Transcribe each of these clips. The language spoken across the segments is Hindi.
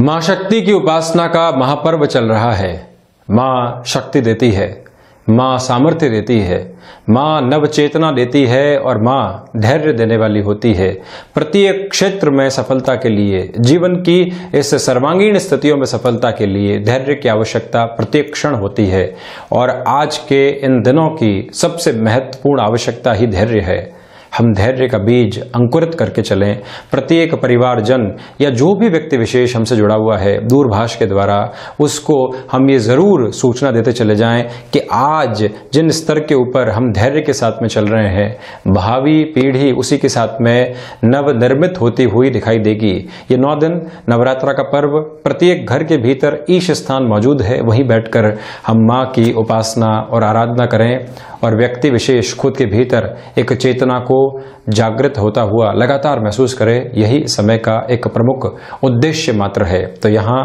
मां शक्ति की उपासना का महापर्व चल रहा है। मां शक्ति देती है, मां सामर्थ्य देती है, मां नवचेतना देती है और मां धैर्य देने वाली होती है। प्रत्येक क्षेत्र में सफलता के लिए, जीवन की इस सर्वांगीण स्थितियों में सफलता के लिए धैर्य की आवश्यकता प्रत्येक क्षण होती है और आज के इन दिनों की सबसे महत्वपूर्ण आवश्यकता ही धैर्य है। हम धैर्य का बीज अंकुरित करके चलें। प्रत्येक परिवारजन या जो भी व्यक्ति विशेष हमसे जुड़ा हुआ है दूरभाष के द्वारा, उसको हम ये ज़रूर सूचना देते चले जाएं कि आज जिन स्तर के ऊपर हम धैर्य के साथ में चल रहे हैं, भावी पीढ़ी उसी के साथ में नवनिर्मित होती हुई दिखाई देगी। ये 9 दिन नवरात्रा का पर्व प्रत्येक घर के भीतर ईश स्थान मौजूद है, वहीं बैठकर हम माँ की उपासना और आराधना करें और व्यक्ति विशेष खुद के भीतर एक चेतना को जागृत होता हुआ लगातार महसूस करे। यही समय का एक प्रमुख उद्देश्य मात्र है। तो यहाँ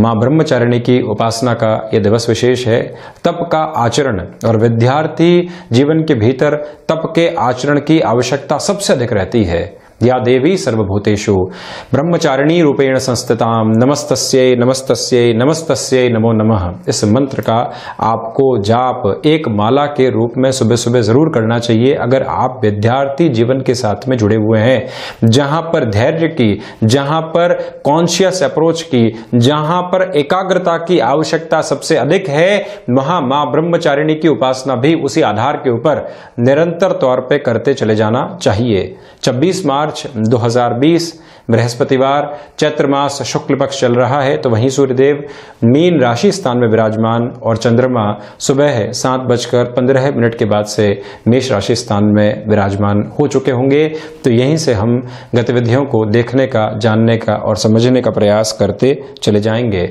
मां ब्रह्मचारिणी की उपासना का यह दिवस विशेष है। तप का आचरण और विद्यार्थी जीवन के भीतर तप के आचरण की आवश्यकता सबसे अधिक रहती है। या देवी सर्वभूतेषु ब्रह्मचारिणी रूपेण संस्थिताम नमस्तस्यै नमस्तस्यै नमस्तस्यै नमो नमः। इस मंत्र का आपको जाप एक माला के रूप में सुबह सुबह जरूर करना चाहिए अगर आप विद्यार्थी जीवन के साथ में जुड़े हुए हैं, जहां पर धैर्य की, जहां पर कॉन्शियस अप्रोच की, जहां पर एकाग्रता की आवश्यकता सबसे अधिक है, वहां मां ब्रह्मचारिणी की उपासना भी उसी आधार के ऊपर निरंतर तौर पर करते चले जाना चाहिए। 26 मार्च 2020 बृहस्पतिवार चैत्र मास शुक्ल पक्ष चल रहा है, तो वहीं सूर्यदेव मीन राशि स्थान में विराजमान और चंद्रमा सुबह 7:15 के बाद से मेष राशि स्थान में विराजमान हो चुके होंगे। तो यहीं से हम गतिविधियों को देखने का, जानने का और समझने का प्रयास करते चले जाएंगे।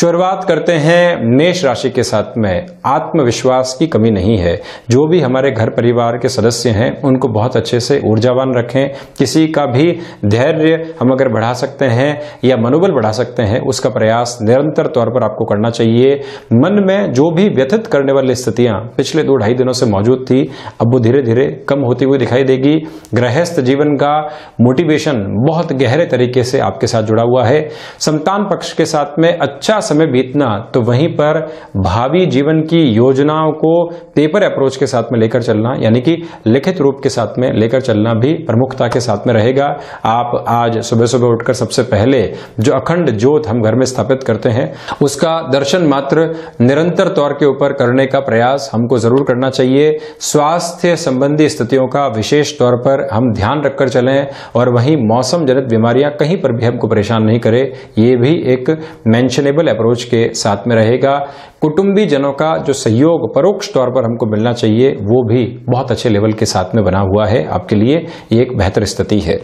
शुरुआत करते हैं मेष राशि के साथ में। आत्मविश्वास की कमी नहीं है। जो भी हमारे घर परिवार के सदस्य हैं उनको बहुत अच्छे से ऊर्जावान रखें। किसी का भी धैर्य हम अगर बढ़ा सकते हैं या मनोबल बढ़ा सकते हैं, उसका प्रयास निरंतर तौर पर आपको करना चाहिए। मन में जो भी व्यथित करने वाली स्थितियां पिछले 2-2.5 दिनों से मौजूद थी, अब वो धीरे धीरे कम होती हुई दिखाई देगी। गृहस्थ जीवन का मोटिवेशन बहुत गहरे तरीके से आपके साथ जुड़ा हुआ है। संतान पक्ष के साथ में अच्छा समय बीतना, तो वहीं पर भावी जीवन की योजनाओं को पेपर अप्रोच के साथ में लेकर चलना, यानी कि लिखित रूप के साथ में लेकर चलना भी प्रमुखता के साथ में रहेगा। आप आज सुबह सुबह उठकर सबसे पहले जो अखंड ज्योत हम घर में स्थापित करते हैं, उसका दर्शन मात्र निरंतर तौर के ऊपर करने का प्रयास हमको जरूर करना चाहिए। स्वास्थ्य संबंधी स्थितियों का विशेष तौर पर हम ध्यान रखकर चलें और वहीं मौसम जनित बीमारियां कहीं पर भी हमको परेशान नहीं करे, ये भी एक मेंशनेबल अप्रोच के साथ में रहेगा। कुटुंबी जनों का जो सहयोग परोक्ष तौर पर हमको मिलना चाहिए, वो भी बहुत अच्छे लेवल के साथ में बना हुआ है आपके लिए, ये एक बेहतर स्थिति है।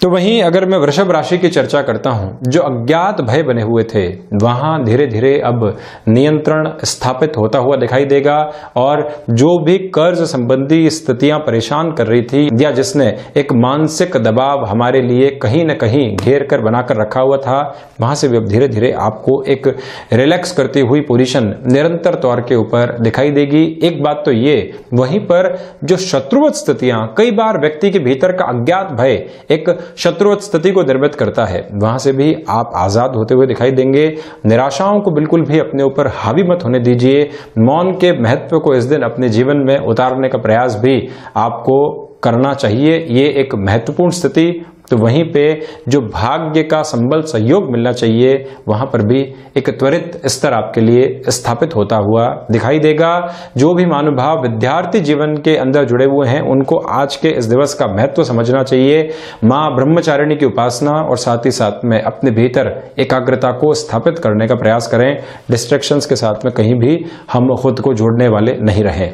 तो वहीं अगर मैं वृषभ राशि की चर्चा करता हूं, जो अज्ञात भय बने हुए थे, वहां धीरे धीरे अब नियंत्रण स्थापित होता हुआ दिखाई देगा और जो भी कर्ज संबंधी स्थितियां परेशान कर रही थी या जिसने एक मानसिक दबाव हमारे लिए कहीं ना कहीं घेर कर बनाकर रखा हुआ था, वहां से भी अब धीरे धीरे आपको एक रिलैक्स करती हुई पोजीशन निरंतर तौर के ऊपर दिखाई देगी। एक बात तो ये, वहीं पर जो शत्रुवत स्थितियां, कई बार व्यक्ति के भीतर का अज्ञात भय एक शत्रुवत स्थिति को निर्मित करता है, वहां से भी आप आजाद होते हुए दिखाई देंगे। निराशाओं को बिल्कुल भी अपने ऊपर हावी मत होने दीजिए। मौन के महत्व को इस दिन अपने जीवन में उतारने का प्रयास भी आपको करना चाहिए, ये एक महत्वपूर्ण स्थिति। तो वहीं पे जो भाग्य का संबल सहयोग मिलना चाहिए, वहां पर भी एक त्वरित स्तर आपके लिए स्थापित होता हुआ दिखाई देगा। जो भी मानुभाव विद्यार्थी जीवन के अंदर जुड़े हुए हैं, उनको आज के इस दिवस का महत्व समझना चाहिए। मां ब्रह्मचारिणी की उपासना और साथ ही साथ में अपने भीतर एकाग्रता को स्थापित करने का प्रयास करें। डिस्ट्रैक्शंस के साथ में कहीं भी हम खुद को जोड़ने वाले नहीं रहें।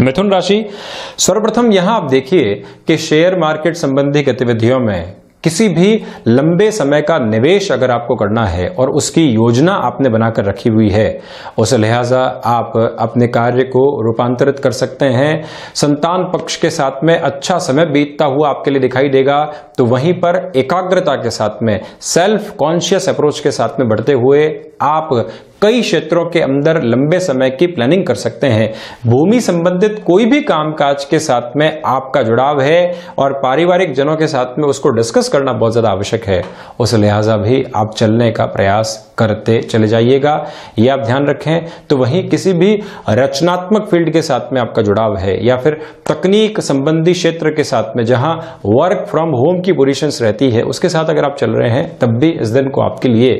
मिथुन राशि, सर्वप्रथम यहां आप देखिए कि शेयर मार्केट संबंधी गतिविधियों में किसी भी लंबे समय का निवेश अगर आपको करना है और उसकी योजना आपने बनाकर रखी हुई है, उस लिहाजा आप अपने कार्य को रूपांतरित कर सकते हैं। संतान पक्ष के साथ में अच्छा समय बीतता हुआ आपके लिए दिखाई देगा, तो वहीं पर एकाग्रता के साथ में सेल्फ कॉन्शियस अप्रोच के साथ में बढ़ते हुए आप कई क्षेत्रों के अंदर लंबे समय की प्लानिंग कर सकते हैं। भूमि संबंधित कोई भी कामकाज के साथ में आपका जुड़ाव है और पारिवारिक जनों के साथ में उसको डिस्कस करना बहुत ज़्यादा आवश्यक है, उस लिहाजा भी आप चलने का प्रयास करते चले जाइएगा, ये आप ध्यान रखें। तो वहीं किसी भी रचनात्मक फील्ड के साथ में आपका जुड़ाव है या फिर तकनीक संबंधी क्षेत्र के साथ में जहां वर्क फ्रॉम होम की पोजीशंस रहती है, उसके साथ अगर आप चल रहे हैं तब भी इस दिन को आपके लिए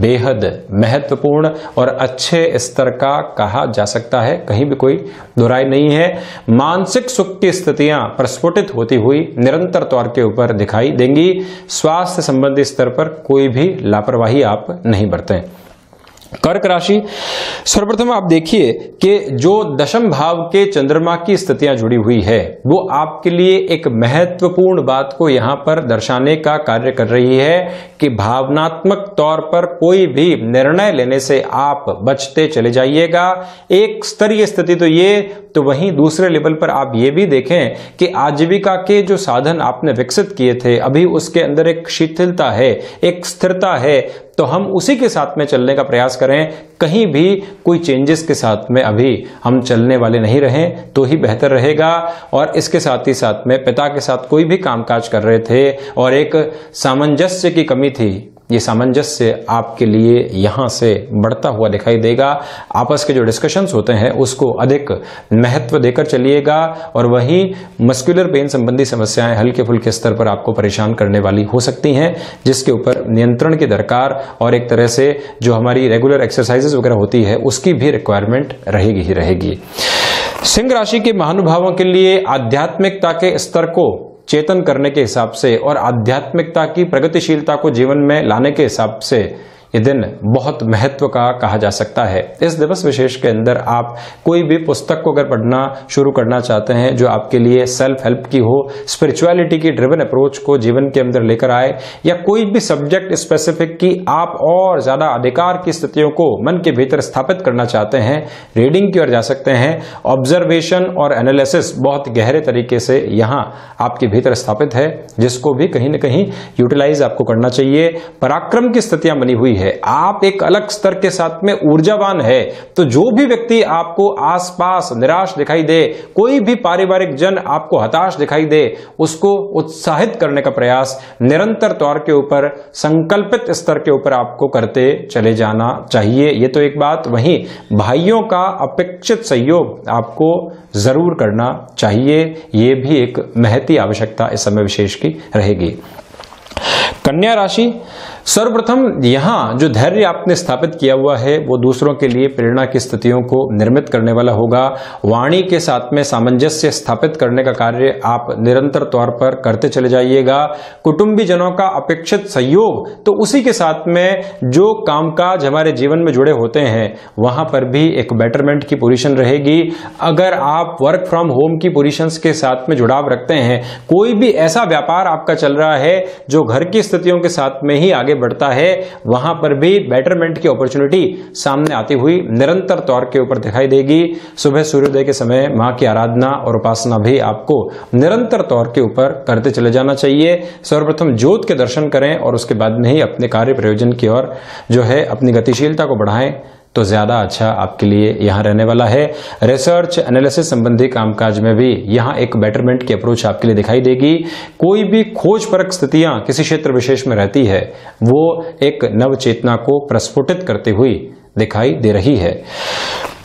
बेहद महत्वपूर्ण और अच्छे स्तर का कहा जा सकता है, कहीं भी कोई दोराय नहीं है। मानसिक सुख की स्थितियां प्रस्फुटित होती हुई निरंतर तौर के ऊपर दिखाई देंगी। स्वास्थ्य संबंधी स्तर पर कोई भी लापरवाही आप नहीं बरतें। कर्क राशि, सर्वप्रथम आप देखिए कि जो दशम भाव के चंद्रमा की स्थितियां जुड़ी हुई है वो आपके लिए एक महत्वपूर्ण बात को यहां पर दर्शाने का कार्य कर रही है कि भावनात्मक तौर पर कोई भी निर्णय लेने से आप बचते चले जाइएगा। एक स्तरीय स्थिति तो ये, तो वहीं दूसरे लेवल पर आप ये भी देखें कि आजीविका के जो साधन आपने विकसित किए थे अभी उसके अंदर एक शिथिलता है, एक स्थिरता है, तो हम उसी के साथ में चलने का प्रयास करें। कहीं भी कोई चेंजेस के साथ में अभी हम चलने वाले नहीं रहें तो ही बेहतर रहेगा। और इसके साथ ही साथ में पिता के साथ कोई भी कामकाज कर रहे थे और एक सामंजस्य की कमी थी, ये सामंजस्य आपके लिए यहाँ से बढ़ता हुआ दिखाई देगा। आपस के जो डिस्कशंस होते हैं उसको अधिक महत्व देकर चलिएगा। और वहीं मस्कुलर पेन संबंधी समस्याएं हल्के फुल्के स्तर पर आपको परेशान करने वाली हो सकती हैं, जिसके ऊपर नियंत्रण की दरकार और एक तरह से जो हमारी रेगुलर एक्सरसाइजेज वगैरह होती है उसकी भी रिक्वायरमेंट रहेगी ही रहेगी। सिंह राशि के महानुभावों के लिए आध्यात्मिकता के स्तर को चेतन करने के हिसाब से और आध्यात्मिकता की प्रगतिशीलता को जीवन में लाने के हिसाब से ये दिन बहुत महत्व का कहा जा सकता है। इस दिवस विशेष के अंदर आप कोई भी पुस्तक को अगर पढ़ना शुरू करना चाहते हैं जो आपके लिए सेल्फ हेल्प की हो, स्पिरिचुअलिटी की ड्रिवन अप्रोच को जीवन के अंदर लेकर आए, या कोई भी सब्जेक्ट स्पेसिफिक की आप और ज़्यादा अधिकार की स्थितियों को मन के भीतर स्थापित करना चाहते हैं, रीडिंग की ओर जा सकते हैं। ऑब्जर्वेशन और एनालिसिस बहुत गहरे तरीके से यहाँ आपके भीतर स्थापित है, जिसको भी कहीं ना कहीं यूटिलाइज आपको करना चाहिए। पराक्रम की स्थितियाँ बनी हुई है, आप एक अलग स्तर के साथ में ऊर्जावान है, तो जो भी व्यक्ति आपको आसपास निराश दिखाई दे, कोई भी पारिवारिक जन आपको हताश दिखाई दे, उसको उत्साहित करने का प्रयास निरंतर तौर के ऊपर संकल्पित स्तर के ऊपर आपको करते चले जाना चाहिए। ये तो एक बात। वहीं भाइयों का अपेक्षित सहयोग आपको जरूर करना चाहिए, यह भी एक महती आवश्यकता इस समय विशेष की रहेगी। कन्या राशि, सर्वप्रथम यहाँ जो धैर्य आपने स्थापित किया हुआ है वो दूसरों के लिए प्रेरणा की स्थितियों को निर्मित करने वाला होगा। वाणी के साथ में सामंजस्य स्थापित करने का कार्य आप निरंतर तौर पर करते चले जाइएगा। कुटुंबीजनों का अपेक्षित सहयोग, तो उसी के साथ में जो कामकाज हमारे जीवन में जुड़े होते हैं वहाँ पर भी एक बेटरमेंट की पोजीशन रहेगी। अगर आप वर्क फ्रॉम होम की पोजीशंस के साथ में जुड़ाव रखते हैं, कोई भी ऐसा व्यापार आपका चल रहा है जो घर की स्थितियों के साथ में ही आगे बढ़ता है, वहां पर भी बेटरमेंट की अपॉर्चुनिटी सामने आती हुई निरंतर तौर के ऊपर दिखाई देगी। सुबह सूर्योदय के समय मां की आराधना और उपासना भी आपको निरंतर तौर के ऊपर करते चले जाना चाहिए। सर्वप्रथम ज्योत के दर्शन करें और उसके बाद में ही अपने कार्य प्रयोजन की ओर जो है अपनी गतिशीलता को बढ़ाएं तो ज़्यादा अच्छा आपके लिए यहाँ रहने वाला है। रिसर्च एनालिसिस संबंधी कामकाज में भी यहाँ एक बेटरमेंट की अप्रोच आपके लिए दिखाई देगी। कोई भी खोजपरक स्थितियाँ किसी क्षेत्र विशेष में रहती है वो एक नव चेतना को प्रस्फुटित करती हुई दिखाई दे रही है।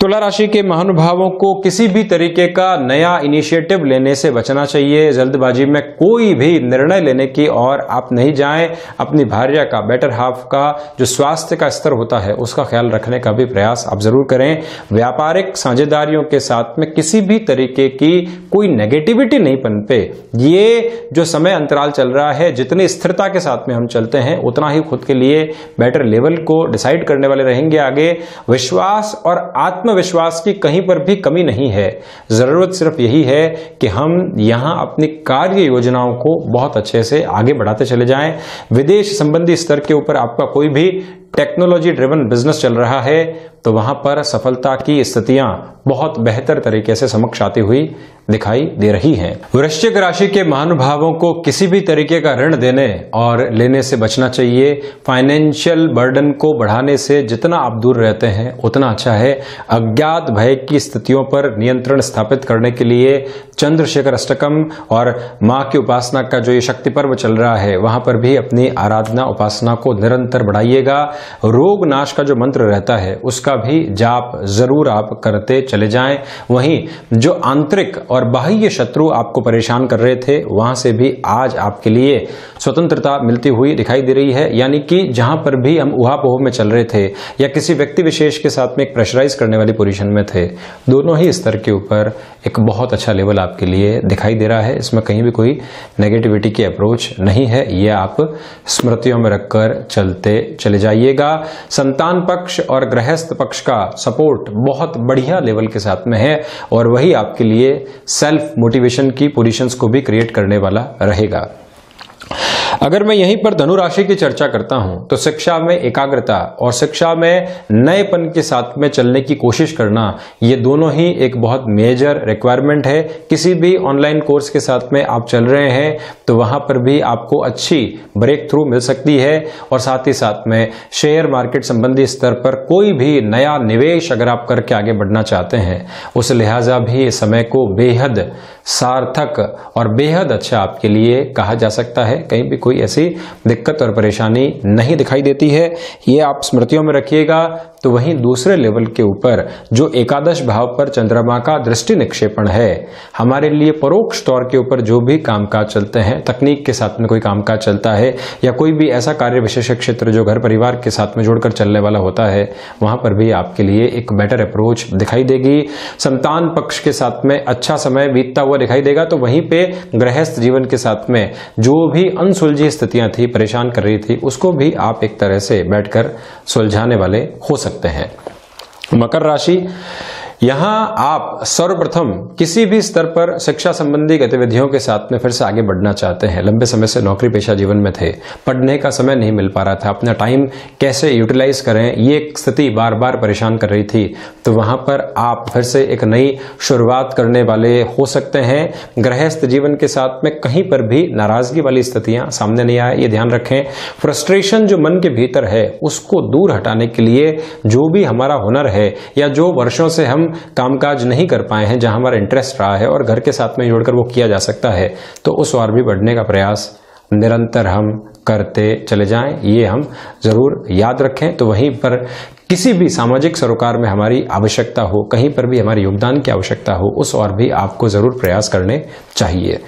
तुला राशि के महानुभावों को किसी भी तरीके का नया इनिशिएटिव लेने से बचना चाहिए। जल्दबाजी में कोई भी निर्णय लेने की और आप नहीं जाएं। अपनी भार्या का, बेटर हाफ का जो स्वास्थ्य का स्तर होता है उसका ख्याल रखने का भी प्रयास आप जरूर करें। व्यापारिक साझेदारियों के साथ में किसी भी तरीके की कोई नेगेटिविटी नहीं पनपे। ये जो समय अंतराल चल रहा है, जितनी स्थिरता के साथ में हम चलते हैं उतना ही खुद के लिए बेटर लेवल को डिसाइड करने वाले रहेंगे आगे। विश्वास और आत्मविश्वास की कहीं पर भी कमी नहीं है, जरूरत सिर्फ यही है कि हम यहां अपनी कार्य योजनाओं को बहुत अच्छे से आगे बढ़ाते चले जाएं। विदेश संबंधी स्तर के ऊपर आपका कोई भी टेक्नोलॉजी ड्रिवन बिजनेस चल रहा है, तो वहां पर सफलता की स्थितियां बहुत बेहतर तरीके से समक्ष आती हुई दिखाई दे रही हैं। वृश्चिक राशि के महानुभावों को किसी भी तरीके का ऋण देने और लेने से बचना चाहिए। फाइनेंशियल बर्डन को बढ़ाने से जितना आप दूर रहते हैं उतना अच्छा है। अज्ञात भय की स्थितियों पर नियंत्रण स्थापित करने के लिए चंद्रशेखर अष्टकम और मां की उपासना का जो ये शक्ति पर्व चल रहा है वहां पर भी अपनी आराधना उपासना को निरंतर बढ़ाइएगा। रोग नाश का जो मंत्र रहता है उसका भी जाप जरूर आप करते चले जाएं। वहीं जो आंतरिक और बाह्य शत्रु आपको परेशान कर रहे थे वहां से भी आज आपके लिए स्वतंत्रता मिलती हुई दिखाई दे रही है। यानी कि जहां पर भी हम उहापोह में चल रहे थे या किसी व्यक्ति विशेष के साथ में एक प्रेशराइज करने वाली पोजीशन में थे, दोनों ही स्तर के ऊपर एक बहुत अच्छा लेवल आपके लिए दिखाई दे रहा है। इसमें कहीं भी कोई नेगेटिविटी की अप्रोच नहीं है, यह आप स्मृतियों में रखकर चलते चले जाइएगा। संतान पक्ष और गृहस्थ पक्ष का सपोर्ट बहुत बढ़िया लेवल के साथ में है और वही आपके लिए सेल्फ मोटिवेशन की पोजीशंस को भी क्रिएट करने वाला रहेगा। अगर मैं यहीं पर धनु राशि की चर्चा करता हूं तो शिक्षा में एकाग्रता और शिक्षा में नएपन के साथ में चलने की कोशिश करना, ये दोनों ही एक बहुत मेजर रिक्वायरमेंट है। किसी भी ऑनलाइन कोर्स के साथ में आप चल रहे हैं तो वहां पर भी आपको अच्छी ब्रेक थ्रू मिल सकती है। और साथ ही साथ में शेयर मार्केट संबंधी स्तर पर कोई भी नया निवेश अगर आप करके आगे बढ़ना चाहते हैं, उस लिहाजा भी इस समय को बेहद सार्थक और बेहद अच्छा आपके लिए कहा जा सकता है। कहीं भी कोई ऐसी दिक्कत और परेशानी नहीं दिखाई देती है, ये आप स्मृतियों में रखिएगा। तो वहीं दूसरे लेवल के ऊपर जो एकादश भाव पर चंद्रमा का दृष्टि निक्षेपण है, हमारे लिए परोक्ष तौर के ऊपर जो भी कामकाज चलते हैं, तकनीक के साथ में कोई कामकाज चलता है या कोई भी ऐसा कार्य विशेष क्षेत्र जो घर परिवार के साथ में जोड़कर चलने वाला होता है, वहां पर भी आपके लिए एक बेटर अप्रोच दिखाई देगी। संतान पक्ष के साथ में अच्छा समय बीतता हुआ दिखाई देगा। तो वहीं पर गृहस्थ जीवन के साथ में जो भी अनसुलझी स्थितियां थी, परेशान कर रही थी, उसको भी आप एक तरह से बैठकर सुलझाने वाले हो सकते हैं। मकर राशि, यहाँ आप सर्वप्रथम किसी भी स्तर पर शिक्षा संबंधी गतिविधियों के साथ में फिर से आगे बढ़ना चाहते हैं। लंबे समय से नौकरी पेशा जीवन में थे, पढ़ने का समय नहीं मिल पा रहा था, अपना टाइम कैसे यूटिलाइज करें ये स्थिति बार बार परेशान कर रही थी। तो वहाँ पर आप फिर से एक नई शुरुआत करने वाले हो सकते हैं। गृहस्थ जीवन के साथ में कहीं पर भी नाराजगी वाली स्थितियाँ सामने नहीं आए, ये ध्यान रखें। फ्रस्ट्रेशन जो मन के भीतर है उसको दूर हटाने के लिए जो भी हमारा हुनर है या जो वर्षों से हम कामकाज नहीं कर पाए हैं, जहां हमारा इंटरेस्ट रहा है और घर के साथ में जोड़कर वो किया जा सकता है, तो उस ओर भी बढ़ने का प्रयास निरंतर हम करते चले जाएं, ये हम जरूर याद रखें। तो वहीं पर किसी भी सामाजिक सरोकार में हमारी आवश्यकता हो, कहीं पर भी हमारे योगदान की आवश्यकता हो, उस ओर भी आपको जरूर प्रयास करने चाहिए।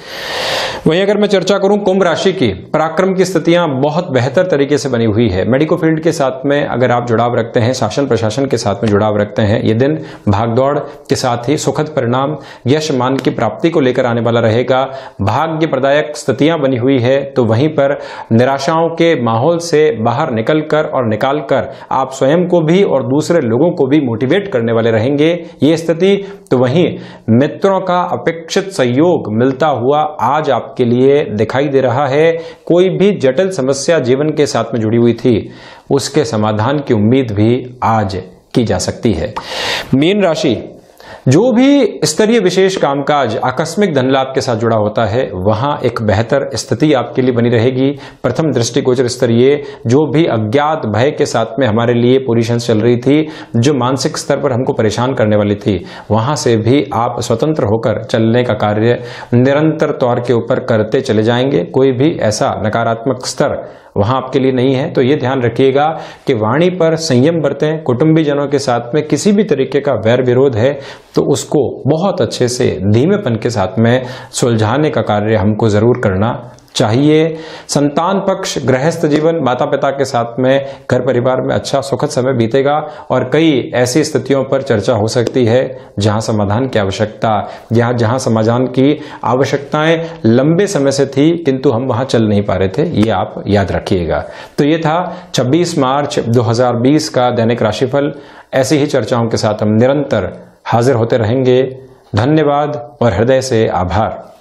वहीं अगर मैं चर्चा करूं कुंभ राशि की, पराक्रम की स्थितियां बहुत बेहतर तरीके से बनी हुई है। मेडिको फील्ड के साथ में अगर आप जुड़ाव रखते हैं, शासन प्रशासन के साथ में जुड़ाव रखते हैं, ये दिन भागदौड़ के साथ ही सुखद परिणाम, यश मान की प्राप्ति को लेकर आने वाला रहेगा। भाग्य प्रदायक स्थितियां बनी हुई है। तो वहीं पर निराशाओं के माहौल से बाहर निकलकर और निकालकर आप स्वयं को भी और दूसरे लोगों को भी मोटिवेट करने वाले रहेंगे, ये स्थिति। तो वहीं मित्रों का अपेक्षित सहयोग मिलता हुआ आज आप के लिए दिखाई दे रहा है। कोई भी जटिल समस्या जीवन के साथ में जुड़ी हुई थी, उसके समाधान की उम्मीद भी आज की जा सकती है। मीन राशि, जो भी स्तरीय विशेष कामकाज आकस्मिक धनलाभ के साथ जुड़ा होता है, वहां एक बेहतर स्थिति आपके लिए बनी रहेगी। प्रथम दृष्टिगोचर स्तरीय जो भी अज्ञात भय के साथ में हमारे लिए पोजीशंस चल रही थी, जो मानसिक स्तर पर हमको परेशान करने वाली थी, वहां से भी आप स्वतंत्र होकर चलने का कार्य निरंतर तौर के ऊपर करते चले जाएंगे। कोई भी ऐसा नकारात्मक स्तर वहां आपके लिए नहीं है। तो ये ध्यान रखिएगा कि वाणी पर संयम बरतें। कुटुंबीजनों के साथ में किसी भी तरीके का वैर विरोध है तो उसको बहुत अच्छे से धीमेपन के साथ में सुलझाने का कार्य हमको जरूर करना चाहिए। संतान पक्ष, गृहस्थ जीवन, माता पिता के साथ में घर परिवार में अच्छा सुखद समय बीतेगा और कई ऐसी स्थितियों पर चर्चा हो सकती है जहां समाधान की आवश्यकता, जहां समाधान की आवश्यकताएं लंबे समय से थी किंतु हम वहां चल नहीं पा रहे थे, ये आप याद रखिएगा। तो ये था 26 मार्च 2020 का दैनिक राशिफल। ऐसी ही चर्चाओं के साथ हम निरंतर हाजिर होते रहेंगे। धन्यवाद और हृदय से आभार।